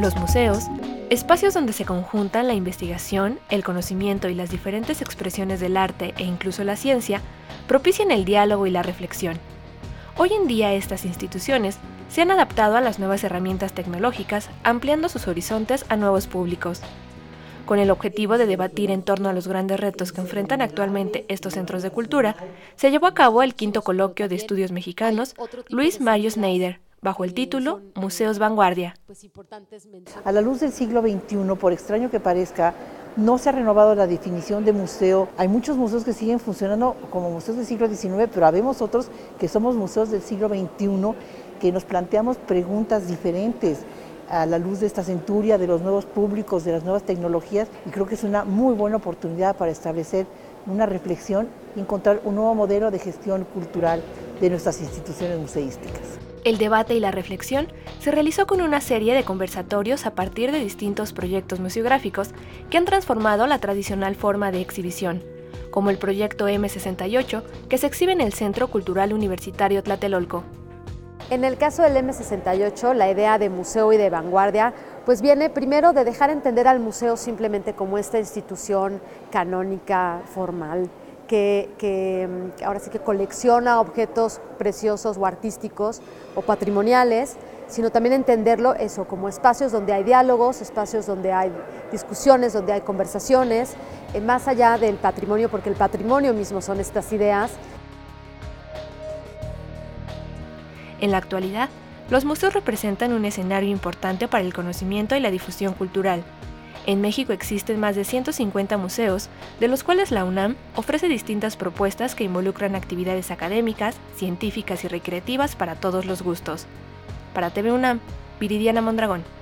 los museos, espacios donde se conjuntan la investigación, el conocimiento y las diferentes expresiones del arte e incluso la ciencia, propician el diálogo y la reflexión. Hoy en día estas instituciones se han adaptado a las nuevas herramientas tecnológicas, ampliando sus horizontes a nuevos públicos. Con el objetivo de debatir en torno a los grandes retos que enfrentan actualmente estos centros de cultura, se llevó a cabo el V Coloquio de Estudios Mexicanos Luis Mario Schneider, bajo el título Museos Vanguardia. A la luz del siglo XXI, por extraño que parezca, no se ha renovado la definición de museo. Hay muchos museos que siguen funcionando como museos del siglo XIX, pero habemos otros que somos museos del siglo XXI, que nos planteamos preguntas diferentes a la luz de esta centuria, de los nuevos públicos, de las nuevas tecnologías, y creo que es una muy buena oportunidad para establecer una reflexión y encontrar un nuevo modelo de gestión cultural de nuestras instituciones museísticas. El debate y la reflexión se realizó con una serie de conversatorios a partir de distintos proyectos museográficos que han transformado la tradicional forma de exhibición, como el proyecto M68, que se exhibe en el Centro Cultural Universitario Tlatelolco. En el caso del M68, la idea de museo y de vanguardia pues viene primero de dejar entender al museo simplemente como esta institución canónica, formal, que ahora sí que colecciona objetos preciosos o artísticos o patrimoniales, sino también entenderlo eso como espacios donde hay diálogos, espacios donde hay discusiones, donde hay conversaciones, más allá del patrimonio, porque el patrimonio mismo son estas ideas. En la actualidad, los museos representan un escenario importante para el conocimiento y la difusión cultural. En México existen más de 150 museos, de los cuales la UNAM ofrece distintas propuestas que involucran actividades académicas, científicas y recreativas para todos los gustos. Para TV UNAM, Viridiana Mondragón.